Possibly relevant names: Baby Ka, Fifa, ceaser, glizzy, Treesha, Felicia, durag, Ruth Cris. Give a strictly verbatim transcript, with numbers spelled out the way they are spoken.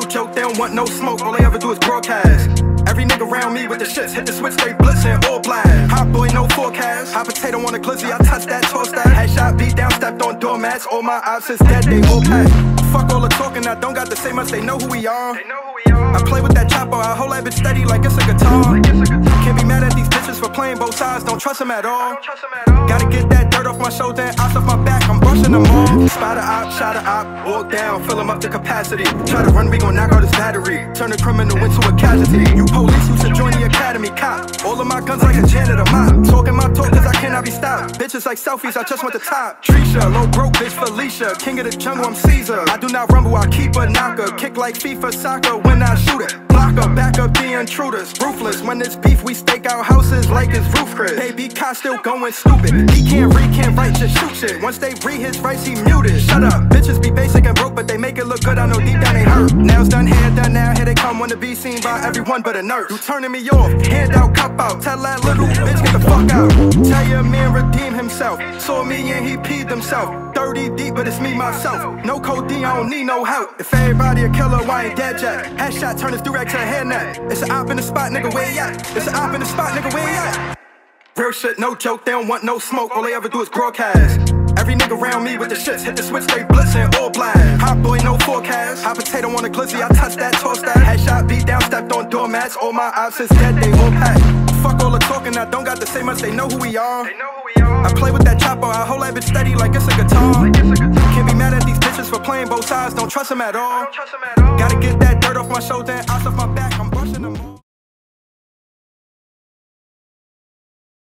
no joke, they don't want no smoke, all they ever do is broadcast. Every nigga around me with the shits, hit the switch, they blitzin', all black. Hot boy, no forecast, hot potato on a glizzy, I touch that, toss that. Headshot, beat down, stepped on doormats, all my ops since that day, all packed. Fuck all the talking, I don't got to say much, they know who we are. I play with that chopper, I hold that bitch steady like it's a guitar. Can't be mad at these bitches for playing both sides, don't trust them at all. Gotta get that dirt off my shoulder and ops off my back, I'm brushing them off. Spot a op, shot a op, walk down, fill them up to capacity. Try to run, we gon' knock out his battery, turn a criminal into a casualty. You police, you should join the academy, cop. All of my guns like a janitor, mop. Talking my talk cause I cannot be stopped. Bitches like selfies, I just want the top. Treesha, low broke bitch Felicia, king of the jungle, I'm Caesar. I do not rumble, I keep a knocker, kick like Fifa soccer. When I shoot it, block up, back up the intruders. Ruthless, when it's beef, we stake out houses like it's Ruth Cris. Baby Ka still going stupid. He can't read, can't write, just shoot shit. Once they read his rights, he muted. Shut up, bitches be basic and broke, but they make it look good. I know deep down they hurt. Now's done, hair done now. Here they come, wanna be seen by everyone but a nurse. You turning me off, hand out, cop out. Tell that little bitch, get the fuck out. Tell your man, redeem himself. Saw me and he peed himself. thirty deep, but it's me, myself. No codeine, I don't need no help. If everybody a killer, why ain't dead yet? Headshot, turn his durag to a head net. It's an op in the spot, nigga, where you at? It's an op in the spot, nigga, where you at? Real shit, no joke, they don't want no smoke, all they ever do is broadcast. Every nigga around me with the shits, hit the switch, they blitzin', all black. Hot boy, no forecast, hot potato on a glizzy, I touch that, toss that. Headshot, beat down, stepped on doormats, all my ops since that day, all packed. Fuck all the talking, I don't got to say much, they know who we are. I play with that chopper, I hold that bitch steady like it's a guitar. Can't be mad at these bitches for playing both sides, don't trust them at all. Gotta get that dirt off my shoulder and off my back, I'm brushing them off.